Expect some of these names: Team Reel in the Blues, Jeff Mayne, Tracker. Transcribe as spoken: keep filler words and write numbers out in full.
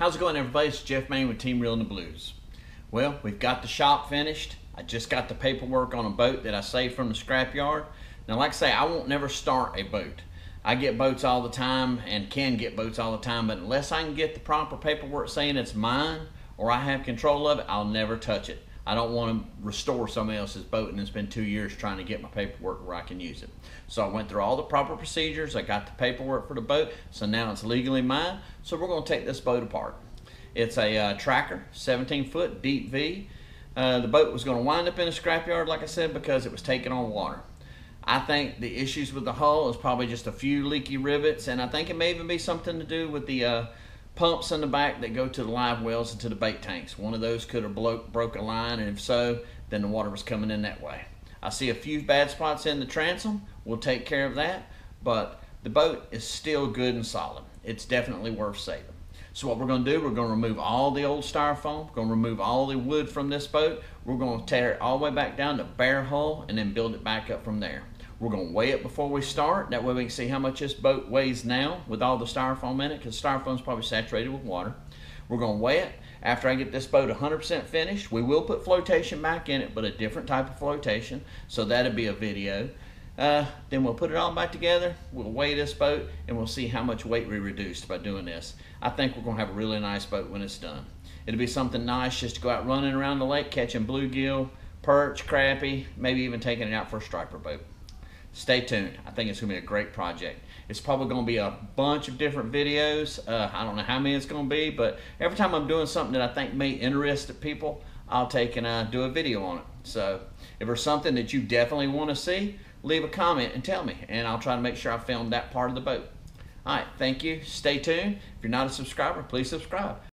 How's it going, everybody? It's Jeff Mayne with Team Reel in the Blues. Well, we've got the shop finished. I just got the paperwork on a boat that I saved from the scrapyard. Now, like I say, I won't never start a boat. I get boats all the time and can get boats all the time, but unless I can get the proper paperwork saying it's mine or I have control of it, I'll never touch it. I don't want to restore somebody else's boat, and it's been two years trying to get my paperwork where I can use it. So I went through all the proper procedures. I got the paperwork for the boat, so now it's legally mine. So we're going to take this boat apart. It's a uh, Tracker, seventeen foot, deep V. Uh, the boat was going to wind up in a scrapyard, like I said, because it was taking on water. I think the issues with the hull is probably just a few leaky rivets, and I think it may even be something to do with the uh, pumps in the back that go to the live wells and to the bait tanks. One of those could have blo broke a line, and if so, then the water was coming in that way. I see a few bad spots in the transom. We'll take care of that, but the boat is still good and solid. It's definitely worth saving. So what we're going to do, we're going to remove all the old styrofoam, we're going to remove all the wood from this boat, we're going to tear it all the way back down to bare hull and then build it back up from there. We're going to weigh it before we start. That way we can see how much this boat weighs now with all the styrofoam in it, because styrofoam's probably saturated with water. We're going to weigh it. After I get this boat one hundred percent finished, we will put flotation back in it, but a different type of flotation. So that'll be a video. Uh, then we'll put it all back together. We'll weigh this boat, and we'll see how much weight we reduced by doing this. I think we're going to have a really nice boat when it's done. It'll be something nice just to go out running around the lake, catching bluegill, perch, crappie, maybe even taking it out for a striper boat. Stay tuned. I think it's going to be a great project. It's probably going to be a bunch of different videos. Uh, I don't know how many it's going to be, but every time I'm doing something that I think may interest people, I'll take and uh, do a video on it. So if there's something that you definitely want to see, leave a comment and tell me, and I'll try to make sure I filmed that part of the boat. All right, thank you. Stay tuned. If you're not a subscriber, please subscribe.